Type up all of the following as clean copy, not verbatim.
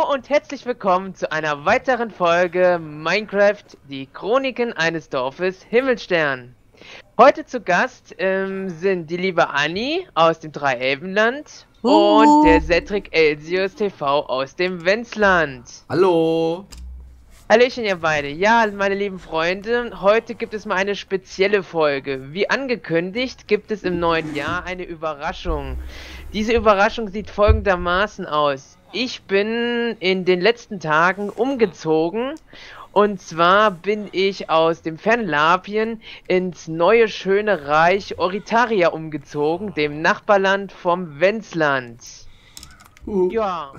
Hallo und herzlich willkommen zu einer weiteren Folge Minecraft, die Chroniken eines Dorfes Himmelstern. Heute zu Gast sind die liebe Anni aus dem Dreielbenland und der Cedric Elsius TV aus dem Wenzland. Hallo! Hallöchen ihr beide. Ja, meine lieben Freunde, heute gibt es mal eine spezielle Folge. Wie angekündigt, gibt es im neuen Jahr eine Überraschung. Diese Überraschung sieht folgendermaßen aus. Ich bin in den letzten Tagen umgezogen und zwar bin ich aus dem Fernlapien ins neue schöne Reich Oritaria umgezogen, dem Nachbarland vom Wenzland. Ja.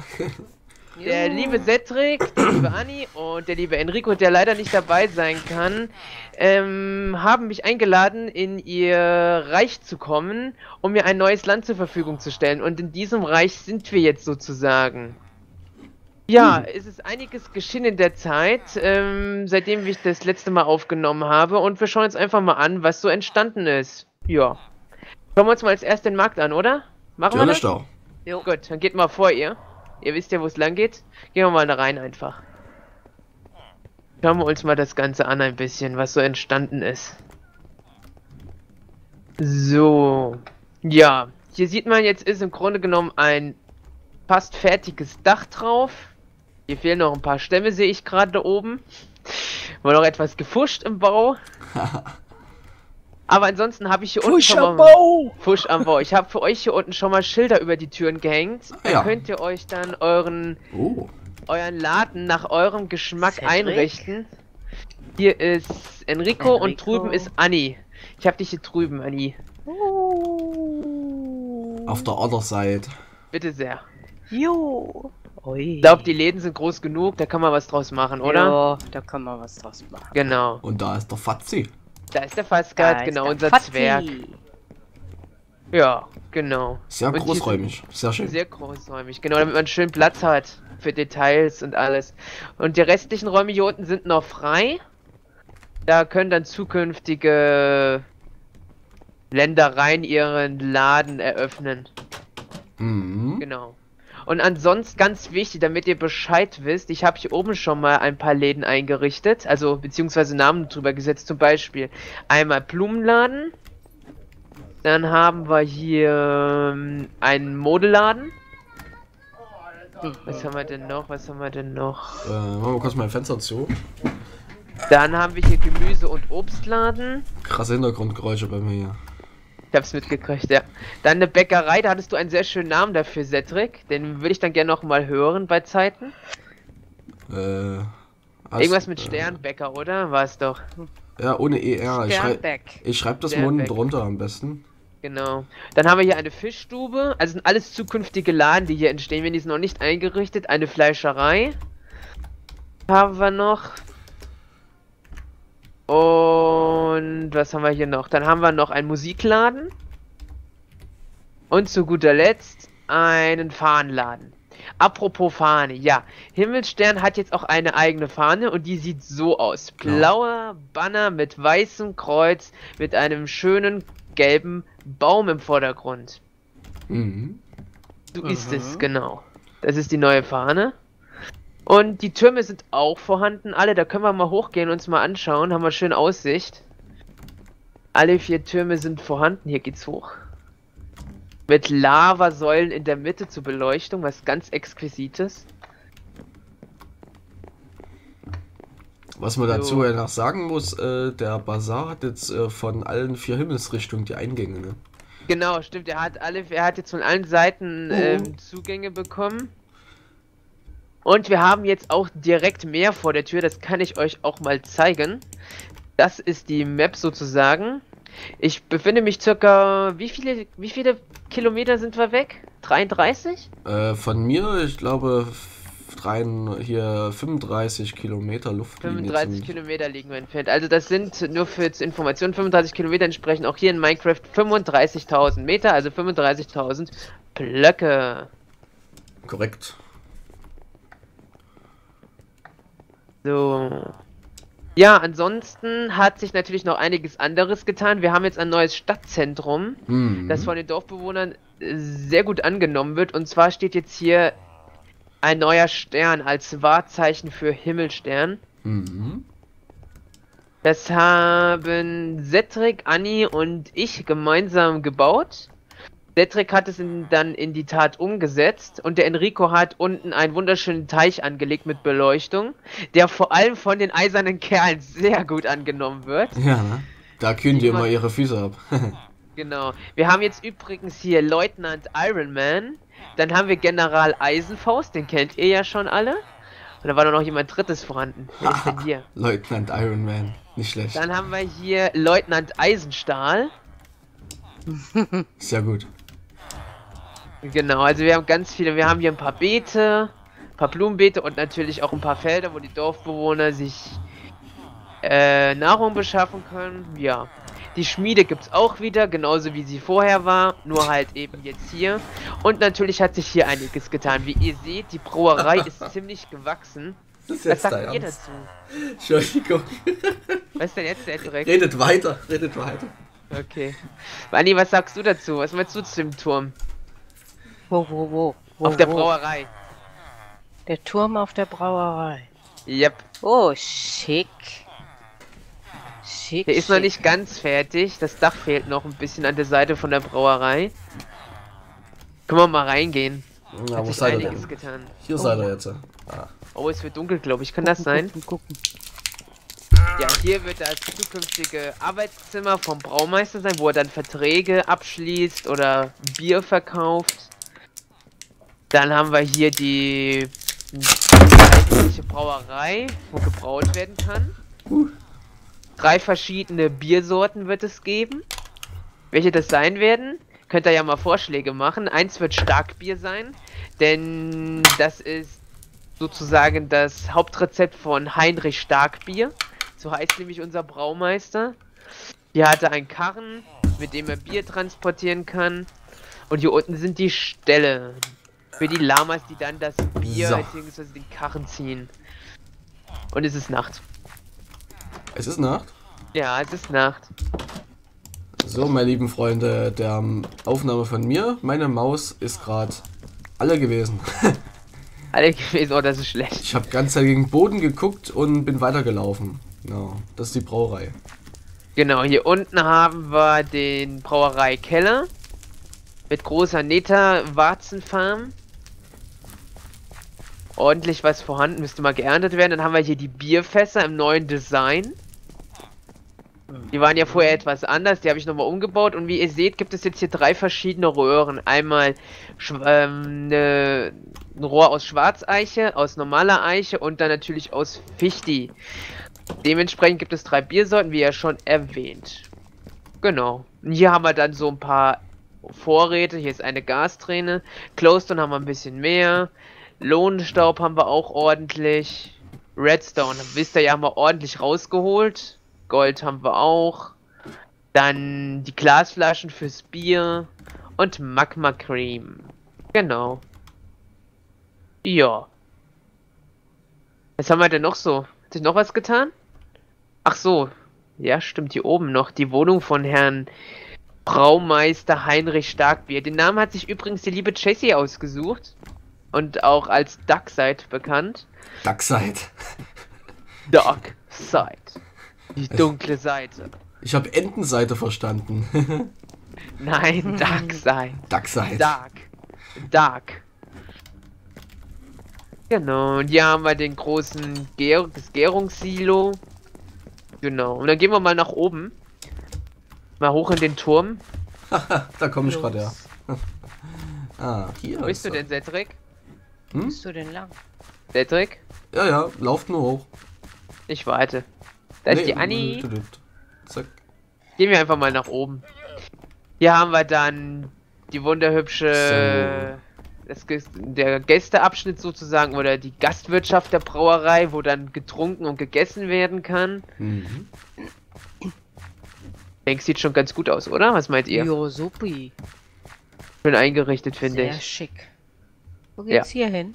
Der liebe Cedric, der liebe Anni und der liebe Enrico, der leider nicht dabei sein kann, haben mich eingeladen, in ihr Reich zu kommen, um mir ein neues Land zur Verfügung zu stellen. Und in diesem Reich sind wir jetzt sozusagen. Ja, es ist einiges geschehen in der Zeit, seitdem ich das letzte Mal aufgenommen habe. Und wir schauen jetzt einfach mal an, was so entstanden ist. Ja. Schauen wir uns mal als erst den Markt an, oder? Machen wir das? Jo. Gut, dann geht mal vor ihr. Ihr wisst ja, wo es lang geht. Gehen wir mal da rein einfach. Schauen wir uns mal das Ganze an ein bisschen, was so entstanden ist. So. Ja, hier sieht man, jetzt ist im Grunde genommen ein fast fertiges Dach drauf. Hier fehlen noch ein paar Stämme, sehe ich gerade da oben. War noch etwas gefuscht im Bau. Aber ansonsten habe ich hier unten schon mal Fusch am Bau. Ich habe für euch hier unten schon mal Schilder über die Türen gehängt. Da könnt ihr euch dann euren Laden nach eurem Geschmack einrichten. Hier ist Enrico und drüben ist Anni. Ich habe dich hier drüben, Anni. Auf der anderen Seite. Bitte sehr. Jo. Ich glaube, die Läden sind groß genug, da kann man was draus machen, oder? Ja, da kann man was draus machen. Genau. Und da ist der Fatzi. Da ist der Faskat, genau, unser Zwerg. Ja, genau. Sehr großräumig, sehr schön. Sehr großräumig, genau, damit man schön Platz hat für Details und alles. Und die restlichen Räume hier unten sind noch frei. Da können dann zukünftige Ländereien ihren Laden eröffnen. Mhm. Genau. Und ansonsten ganz wichtig, damit ihr Bescheid wisst, ich habe hier oben schon mal ein paar Läden eingerichtet, also beziehungsweise Namen drüber gesetzt, zum Beispiel einmal Blumenladen, dann haben wir hier einen Modeladen. Was haben wir denn noch, machen wir kurz mal ein Fenster zu. Dann haben wir hier Gemüse- und Obstladen. Krasse Hintergrundgeräusche bei mir hier. Ich hab's mitgekriegt, ja. Dann eine Bäckerei, da hattest du einen sehr schönen Namen dafür, Cedric. Den würde ich dann gerne nochmal hören bei Zeiten. Irgendwas mit Sternbäcker, oder? War es doch. Ja, ohne ER. Ich schreibe das unten drunter am besten. Genau. Dann haben wir hier eine Fischstube. Also sind alles zukünftige Laden, die hier entstehen, wenn die sind noch nicht eingerichtet. Eine Fleischerei. Haben wir noch. Und was haben wir hier noch? Dann haben wir noch einen Musikladen. Und zu guter Letzt einen Fahnenladen. Apropos Fahne, ja. Himmelstern hat jetzt auch eine eigene Fahne und die sieht so aus. Blauer Banner mit weißem Kreuz mit einem schönen gelben Baum im Vordergrund. Mhm. So ist es, genau. Das ist die neue Fahne. Und die Türme sind auch vorhanden, alle, da können wir mal hochgehen und uns mal anschauen, haben wir schön Aussicht. Alle 4 Türme sind vorhanden, hier geht's hoch. Mit Lavasäulen in der Mitte zur Beleuchtung, was ganz Exquisites. Was man dazu ja noch sagen muss, der Bazar hat jetzt von allen 4 Himmelsrichtungen die Eingänge, ne? Genau, stimmt, er hat jetzt von allen Seiten Zugänge bekommen. Und wir haben jetzt auch direkt Meer vor der Tür, das kann ich euch auch mal zeigen. Das ist die Map sozusagen. Ich befinde mich circa, wie viele Kilometer sind wir weg? 33? Von mir, ich glaube, hier 35 Kilometer Luftlinie. 35 Kilometer liegen wir entfernt. Also das sind, nur für Informationen, 35 Kilometer entsprechen auch hier in Minecraft 35.000 Meter, also 35.000 Blöcke. Korrekt. So. Ja, ansonsten hat sich natürlich noch einiges anderes getan. Wir haben jetzt ein neues Stadtzentrum, das von den Dorfbewohnern sehr gut angenommen wird. Und zwar steht jetzt hier Ein neuer Stern als Wahrzeichen für Himmelstern. Mhm. Das haben Cedric, Anni und ich gemeinsam gebaut. Cedric hat es dann in die Tat umgesetzt und der Enrico hat unten einen wunderschönen Teich angelegt mit Beleuchtung, der vor allem von den eisernen Kerlen sehr gut angenommen wird. Ja, da kühlen die immer ihre Füße ab. Genau. Wir haben jetzt übrigens hier Leutnant Iron Man, dann haben wir General Eisenfaust, den kennt ihr ja schon alle. Und da war doch noch jemand Drittes vorhanden. Wer ist denn hier? Leutnant Iron Man, nicht schlecht. Dann haben wir hier Leutnant Eisenstahl. Ist ja gut. Genau, also wir haben ganz viele. Wir haben hier ein paar Beete, ein paar Blumenbeete und natürlich auch ein paar Felder, wo die Dorfbewohner sich Nahrung beschaffen können. Ja. Die Schmiede gibt es auch wieder, genauso wie sie vorher war, nur halt eben jetzt hier. Und natürlich hat sich hier einiges getan. Wie ihr seht, die Brauerei ist ziemlich gewachsen. Das ist was sagt ihr dazu? Entschuldigung. Was ist denn jetzt der Dreck? Redet weiter, redet weiter. Okay. Anni, was sagst du dazu? Was meinst du zu dem Turm? Wo? Auf der Brauerei. Der Turm auf der Brauerei. Yep. Oh, schick. Schick, der ist schick. Noch nicht ganz fertig. Das Dach fehlt noch ein bisschen an der Seite von der Brauerei. Können wir mal reingehen. Ja, hat wo sich einiges getan. Hier seid ihr jetzt. Ah. Oh, es wird dunkel, glaube ich. Kann gucken, das sein? Gucken. Ja, hier wird das zukünftige Arbeitszimmer vom Braumeister sein, wo er dann Verträge abschließt oder Bier verkauft. Dann haben wir hier die eigentliche Brauerei, wo gebraut werden kann. 3 verschiedene Biersorten wird es geben. Welche das sein werden, könnt ihr ja mal Vorschläge machen. Eins wird Starkbier sein, denn das ist sozusagen das Hauptrezept von Heinrich Starkbier. So heißt nämlich unser Braumeister. Hier hat er einen Karren, mit dem er Bier transportieren kann. Und hier unten sind die Ställe für die Lamas, die dann das Bier bzw. den Karren ziehen. Und es ist Nacht. Es ist Nacht? Ja, es ist Nacht. So, meine lieben Freunde, der Aufnahme von mir, meine Maus ist gerade alle gewesen. Alle gewesen? Oh, das ist schlecht. Ich habe die ganze Zeit gegen den Boden geguckt und bin weitergelaufen. Genau, das ist die Brauerei. Genau, hier unten haben wir den Brauereikeller mit großer Neta-Warzenfarm. Ordentlich was vorhanden, müsste mal geerntet werden. Dann haben wir hier die Bierfässer im neuen Design. Die waren ja vorher etwas anders, die habe ich nochmal umgebaut. Und wie ihr seht, gibt es jetzt hier 3 verschiedene Röhren. Einmal ein Rohr aus Schwarzeiche, aus normaler Eiche und dann natürlich aus Fichti. Dementsprechend gibt es 3 Biersorten, wie ja schon erwähnt. Genau. Und hier haben wir dann so ein paar Vorräte. Hier ist eine Gasträne. Closed-on haben wir ein bisschen mehr. Lohnstaub haben wir auch ordentlich. Redstone, wisst ihr ja, haben wir ordentlich rausgeholt. Gold haben wir auch. Dann die Glasflaschen fürs Bier. Und Magma Cream. Genau. Ja. Was haben wir denn noch so? Hat sich noch was getan? Ach so. Ja, stimmt, hier oben noch. Die Wohnung von Herrn Braumeister Heinrich Starkbier. Den Namen hat sich übrigens die liebe Jessie ausgesucht. Und auch als Darkseid bekannt. Darkseid. Darkseid. Die dunkle Seite. Ich habe Entenseite verstanden. Nein, Darkseid. Darkseid. Dark. Genau, und hier haben wir den großen Gärungssilo. Genau, und dann gehen wir mal nach oben. Mal hoch in den Turm. Da komme ich gerade, ja. Ah, hier. Wo bist du denn, Cedric? Wo bist du denn lang? Cedric? Ja, lauft nur hoch. Ich warte. Da ist die Anni. Zack. Gehen wir einfach mal nach oben. Hier haben wir dann die wunderhübsche... Der Gästeabschnitt sozusagen oder die Gastwirtschaft der Brauerei, wo dann getrunken und gegessen werden kann. Mhm. Ich denke, sieht schon ganz gut aus, oder? Was meint ihr? Jo, supi. Schön eingerichtet, finde ich. Sehr schick. Wo geht's hier hin?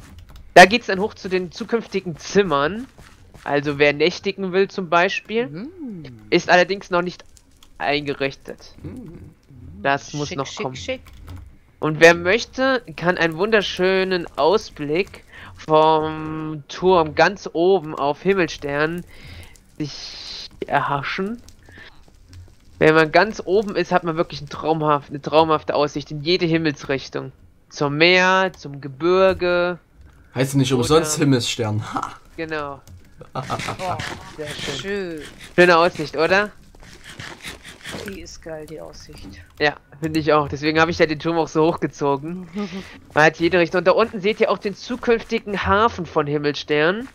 Da geht's dann hoch zu den zukünftigen Zimmern. Also wer nächtigen will zum Beispiel, ist allerdings noch nicht eingerichtet. Das muss noch kommen. Schick. Und wer möchte, kann einen wunderschönen Ausblick vom Turm ganz oben auf Himmelstern sich erhaschen. Wenn man ganz oben ist, hat man wirklich eine traumhafte Aussicht in jede Himmelsrichtung. Zum Meer, zum Gebirge. Heißt nicht umsonst Himmelsstern. Ha. Genau. Oh, sehr schön. Schöne Aussicht, oder? Die ist geil, die Aussicht. Ja, finde ich auch. Deswegen habe ich ja den Turm auch so hochgezogen. Man hat jede Richtung. Und da unten seht ihr auch den zukünftigen Hafen von Himmelstern,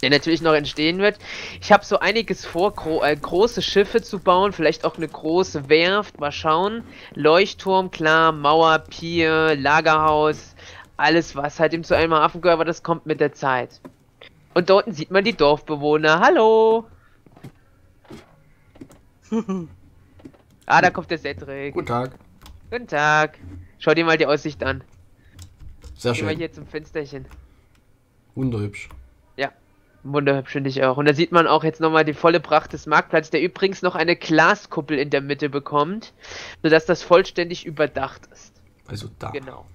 der natürlich noch entstehen wird. Ich habe so einiges vor, große Schiffe zu bauen, vielleicht auch eine große Werft. Mal schauen. Leuchtturm, klar, Mauer, Pier, Lagerhaus, alles was halt eben zu einem Hafen gehört, aber das kommt mit der Zeit. Und dort sieht man die Dorfbewohner. Hallo! Ah, da kommt der Cedric. Guten Tag. Guten Tag. Schau dir mal die Aussicht an. Sehr schön. Geh mal hier zum Fensterchen. Wunderhübsch. Ja, wunderhübsch finde ich auch. Und da sieht man auch jetzt nochmal die volle Pracht des Marktplatzes, der übrigens noch eine Glaskuppel in der Mitte bekommt, sodass das vollständig überdacht ist. Also da. Genau.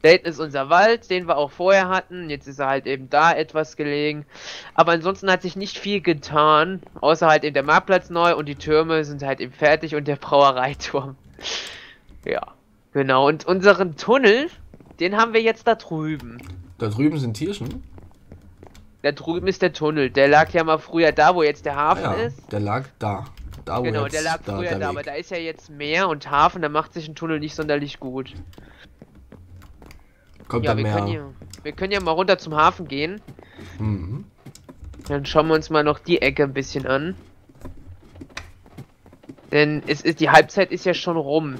Da hinten ist unser Wald, den wir auch vorher hatten. Jetzt ist er halt eben da etwas gelegen. Aber ansonsten hat sich nicht viel getan, außer halt eben der Marktplatz neu und die Türme sind halt eben fertig und der Brauereiturm. Ja, genau. Und unseren Tunnel, den haben wir jetzt da drüben. Da drüben sind Tierchen? Da drüben ist der Tunnel. Der lag ja mal früher da, wo jetzt der Hafen ist. Der lag da. Da, genau, der lag früher da, aber da ist ja jetzt Meer und Hafen, da macht sich ein Tunnel nicht sonderlich gut. Kommt ja, wir können ja mal runter zum Hafen gehen. Mhm. Dann schauen wir uns mal noch die Ecke ein bisschen an. Denn es ist, die Halbzeit ist ja schon rum.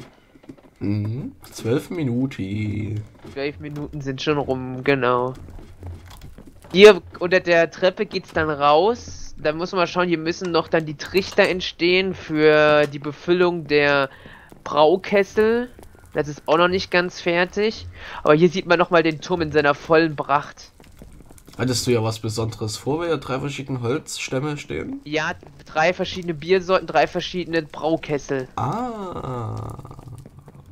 Mhm. 12 Minuten. 12 Minuten sind schon rum, genau. Hier unter der Treppe geht's dann raus. Da muss man mal schauen, hier müssen noch dann die Trichter entstehen für die Befüllung der Braukessel. Das ist auch noch nicht ganz fertig. Aber hier sieht man nochmal den Turm in seiner vollen Pracht. Hattest du ja was Besonderes vor, weil ja 3 verschiedene Holzstämme stehen? Ja, 3 verschiedene Biersorten, 3 verschiedene Braukessel. Ah.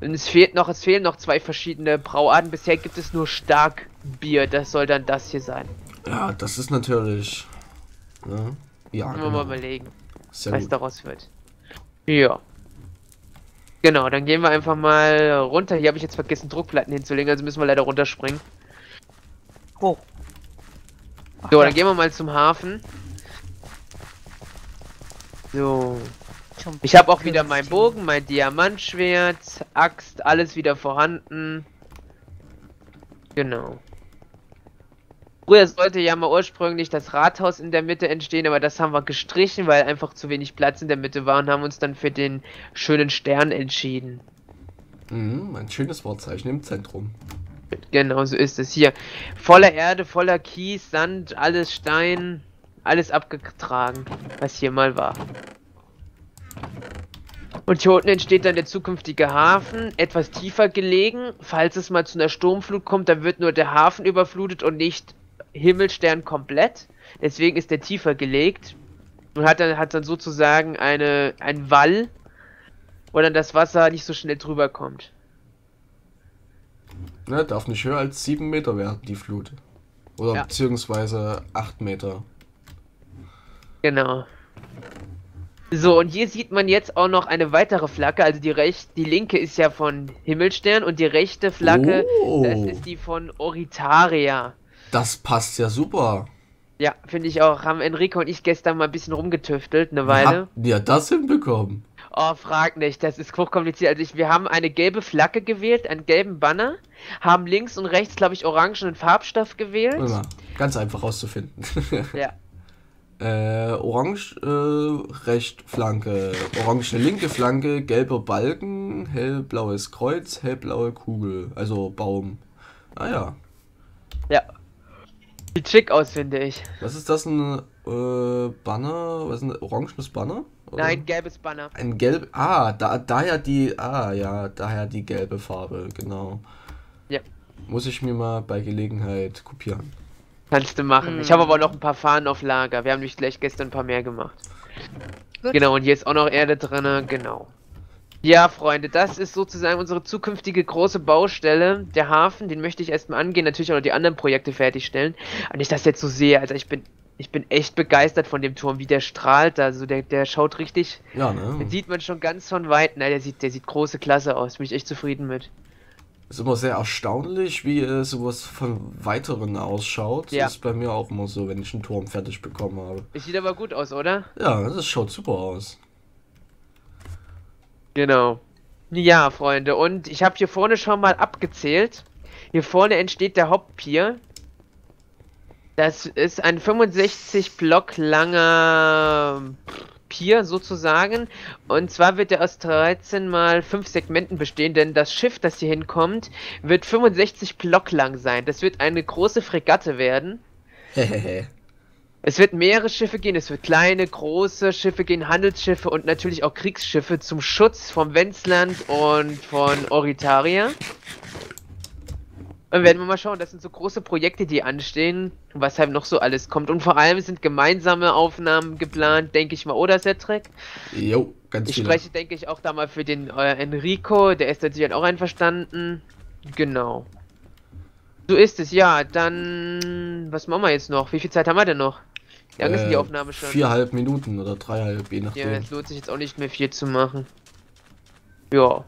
Und es fehlen noch 2 verschiedene Brauarten. Bisher gibt es nur Starkbier. Das soll dann das hier sein. Ja, das ist natürlich... Ne? Ja, genau. Mal überlegen, was daraus wird. Ja. Genau, dann gehen wir einfach mal runter. Hier habe ich jetzt vergessen, Druckplatten hinzulegen, also müssen wir leider runterspringen. Oh. Ach, so, dann gehen wir mal zum Hafen. So. Ich habe auch wieder meinen Bogen, mein Diamantschwert, Axt, alles wieder vorhanden. Genau. Früher sollte ja mal ursprünglich das Rathaus in der Mitte entstehen, aber das haben wir gestrichen, weil einfach zu wenig Platz in der Mitte war und haben uns dann für den schönen Stern entschieden. Mhm, ein schönes Wortzeichen im Zentrum. Genau, so ist es hier. Voller Erde, voller Kies, Sand, alles Stein, alles abgetragen, was hier mal war. Und hier unten entsteht dann der zukünftige Hafen, etwas tiefer gelegen. Falls es mal zu einer Sturmflut kommt, dann wird nur der Hafen überflutet und nicht... Himmelstern komplett, deswegen ist der tiefer gelegt und hat dann sozusagen einen Wall, wo dann das Wasser nicht so schnell drüber kommt. Na, darf nicht höher als 7 Meter werden, die Flut. Oder beziehungsweise 8 Meter. Genau. So, und hier sieht man jetzt auch noch eine weitere Flagge, also die linke ist ja von Himmelstern und die rechte Flagge, das ist die von Oritaria. Das passt ja super. Ja, finde ich auch. Haben Enrico und ich gestern mal ein bisschen rumgetüftelt, eine Weile. Habt ihr das hinbekommen? Oh, frag nicht. Das ist hochkompliziert. Also wir haben eine gelbe Flagge gewählt, einen gelben Banner, haben links und rechts, glaube ich, orangenen Farbstoff gewählt. Ja, ganz einfach rauszufinden. Ja. Orange, rechte Flanke, orange linke Flanke, gelber Balken, hellblaues Kreuz, hellblaue Kugel, also Baum. Ah ja. Ja. Sieht schick aus, finde ich. Was ist das, ein Banner? Was ist ein orangenes Banner? Oder? Nein, gelbes Banner. Ein gelb. Ah, daher die gelbe Farbe, genau. Ja. Muss ich mir mal bei Gelegenheit kopieren. Kannst du machen. Ich habe aber noch ein paar Fahnen auf Lager. Wir haben nämlich gleich gestern ein paar mehr gemacht. Gut. Genau, und hier ist auch noch Erde drin, genau. Ja, Freunde, das ist sozusagen unsere zukünftige große Baustelle. Der Hafen, den möchte ich erstmal angehen. Natürlich auch noch die anderen Projekte fertigstellen. Aber nicht, dass ich das jetzt so sehe. Also ich bin echt begeistert von dem Turm, wie der strahlt. Also der schaut richtig. Ja, ne? Den sieht man schon ganz von weit. Nein, der sieht große Klasse aus. Bin ich echt zufrieden mit. Ist immer sehr erstaunlich, wie sowas von Weiteren ausschaut. Ja. Das ist bei mir auch immer so, wenn ich einen Turm fertig bekommen habe. Das sieht aber gut aus, oder? Ja, das schaut super aus. Genau. Ja, Freunde, und ich habe hier vorne schon mal abgezählt. Hier vorne entsteht der Hauptpier. Das ist ein 65 Block langer Pier sozusagen. Und zwar wird er aus 13 mal 5 Segmenten bestehen, denn das Schiff, das hier hinkommt, wird 65 Block lang sein. Das wird eine große Fregatte werden. Es wird mehrere Schiffe gehen, es wird kleine, große Schiffe gehen, Handelsschiffe und natürlich auch Kriegsschiffe zum Schutz vom Wenzland und von Oritaria. Und werden wir mal schauen, das sind so große Projekte, die anstehen, was halt noch so alles kommt. Und vor allem sind gemeinsame Aufnahmen geplant, denke ich mal, oder Cedric? Jo, ganz schön. Ich spreche, denke ich, auch da mal für den Enrico, der ist natürlich auch einverstanden. Genau. So ist es, ja, dann... Was machen wir jetzt noch? Wie viel Zeit haben wir denn noch? Wie lange ist die Aufnahme schon? 4,5 Minuten oder 3,5, je nachdem. Ja, es lohnt sich jetzt auch nicht mehr viel zu machen. Ja.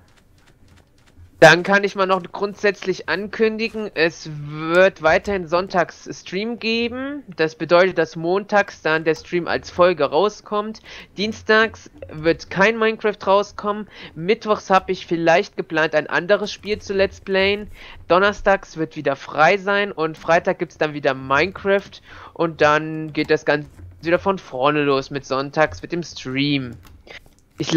Dann kann ich mal noch grundsätzlich ankündigen, es wird weiterhin sonntags Stream geben. Das bedeutet, dass montags dann der Stream als Folge rauskommt. Dienstags wird kein Minecraft rauskommen. Mittwochs habe ich vielleicht geplant, ein anderes Spiel zu Let's Playen. Donnerstags wird wieder frei sein und Freitag gibt es dann wieder Minecraft. Und dann geht das Ganze wieder von vorne los mit sonntags mit dem Stream. Ich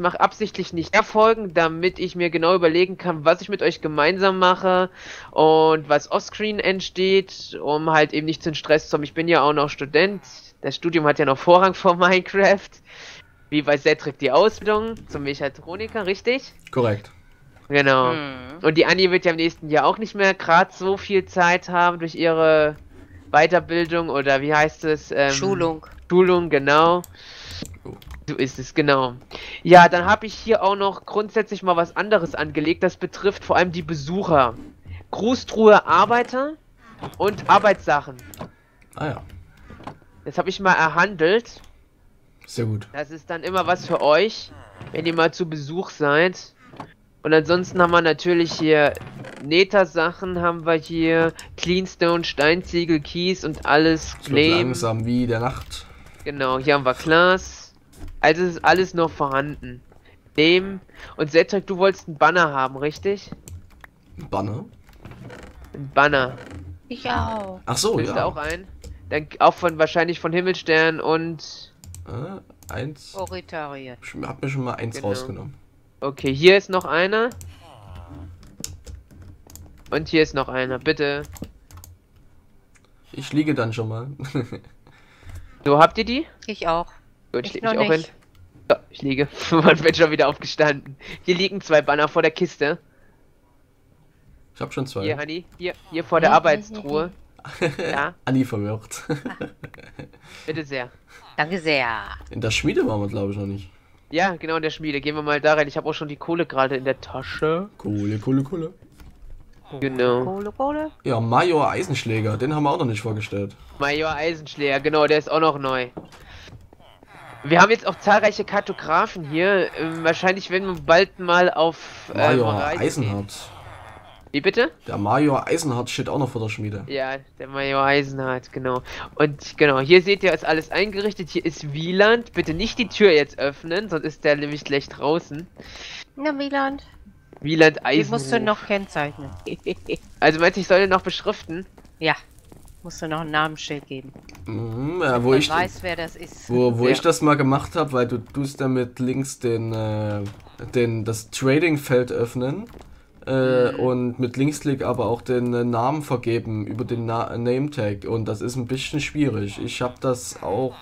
mache absichtlich nicht mehr Folgen, damit ich mir genau überlegen kann, was ich mit euch gemeinsam mache und was offscreen entsteht, um halt eben nicht in Stress zu kommen. Ich bin ja auch noch Student, das Studium hat ja noch Vorrang vor Minecraft, wie bei Cedric die Ausbildung zum Mechatroniker, richtig? Korrekt. Genau. Und die Anni wird ja im nächsten Jahr auch nicht mehr gerade so viel Zeit haben durch ihre Weiterbildung oder wie heißt es? Schulung. Schulung, genau. So ist es, genau. Ja, dann habe ich hier auch noch grundsätzlich mal was anderes angelegt. Das betrifft vor allem die Besucher. Grußtruhe Arbeiter und Arbeitssachen. Ah ja. Das habe ich mal erhandelt. Sehr gut. Das ist dann immer was für euch, wenn ihr mal zu Besuch seid. Und ansonsten haben wir natürlich hier Nether-Sachen, haben wir hier Cleanstone, Steinziegel, Kies und alles. Es wird langsam wie der Nacht. Genau, hier haben wir Glas. Also ist alles noch vorhanden. Nehmen. Und Cedric, du wolltest einen Banner haben, richtig? Ein Banner? Ein Banner. Ich auch. Ach so, willst ja. Du auch einen? Dann auch von wahrscheinlich von Himmelstern und... eins. Oritaria. Ich hab mir schon mal eins rausgenommen. Okay, hier ist noch einer. Und hier ist noch einer, bitte. Ich liege dann schon mal. So, habt ihr die? Ich auch. Gut, ich mich auch hin. Ja, ich liege. Man wird schon wieder aufgestanden. Hier liegen zwei Banner vor der Kiste. Ich hab schon zwei. Hier, Anni. Hier vor der Arbeitstruhe. Ja. Anni verwirrt. Bitte sehr. Danke sehr. In der Schmiede waren wir, glaube ich, noch nicht. Ja, genau, in der Schmiede. Gehen wir mal da rein. Ich habe auch schon die Kohle gerade in der Tasche. Kohle. Genau. Kohle. Ja, Major Eisenschläger. Den haben wir auch noch nicht vorgestellt. Major Eisenschläger, genau. Der ist auch noch neu. Wir haben jetzt auch zahlreiche Kartografen hier. Wahrscheinlich werden wir bald mal auf Major Eisenhardt. Wie bitte? Der Major Eisenhardt steht auch noch vor der Schmiede. Ja, der Major Eisenhardt, genau. Und genau, hier seht ihr, ist alles eingerichtet. Hier ist Wieland. Bitte nicht die Tür jetzt öffnen, sonst ist der nämlich gleich draußen. Na, Wieland. Wieland Eisenhardt. Die musst du noch kennzeichnen. Also meinst du, ich soll den noch beschriften? Ja. Musst du noch ein Namensschild geben. Ja, wo ich weiß, wer das ist. Wo ich das mal gemacht habe, weil du tust damit links das Trading-Feld öffnen und mit Linksklick aber auch den Namen vergeben über den Name-Tag und das ist ein bisschen schwierig. Ich habe das auch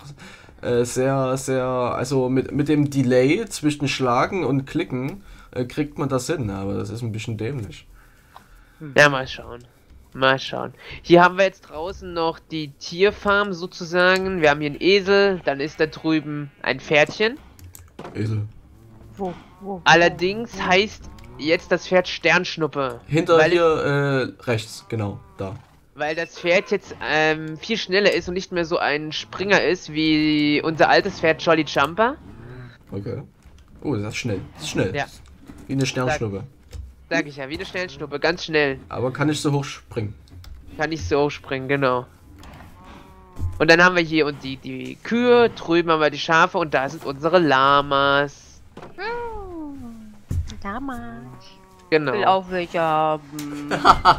sehr, sehr, also mit dem Delay zwischen Schlagen und Klicken kriegt man das hin, aber das ist ein bisschen dämlich. Ja, mal schauen. Mal schauen. Hier haben wir jetzt draußen noch die Tierfarm sozusagen. Wir haben hier einen Esel, dann ist da drüben ein Pferdchen. Esel. Wo? Allerdings heißt jetzt das Pferd Sternschnuppe. Hinter hier rechts, genau, da. Weil das Pferd jetzt viel schneller ist und nicht mehr so ein Springer ist wie unser altes Pferd Jolly Jumper. Okay. Oh, das ist schnell. Das ist schnell. Ja. Wie eine Sternschnuppe. Sag ich ja, wie eine Sternschnuppe, ganz schnell. Aber kann nicht so hoch springen. Kann nicht so hoch springen, genau. Und dann haben wir hier und die Kühe, drüben haben wir die Schafe und da sind unsere Lamas. Lamas. Genau. Ich will auch welche haben.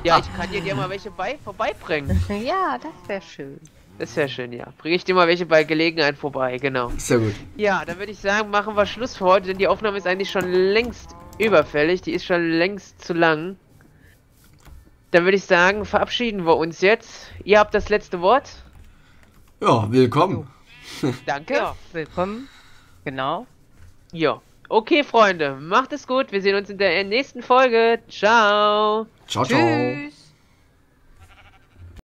Ja, ich kann dir mal welche vorbeibringen. Ja, das wäre schön. Das wäre schön, ja. Bringe ich dir mal welche bei Gelegenheit vorbei, genau. Sehr gut. Ja, dann würde ich sagen, machen wir Schluss für heute, denn die Aufnahme ist eigentlich schon längst überfällig. Die ist schon längst zu lang. Dann würde ich sagen, verabschieden wir uns jetzt. Ihr habt das letzte Wort. Ja, willkommen. Danke. Ja, willkommen. Genau. Ja. Okay, Freunde, macht es gut. Wir sehen uns in der nächsten Folge. Ciao. Ciao, ciao. Tschüss.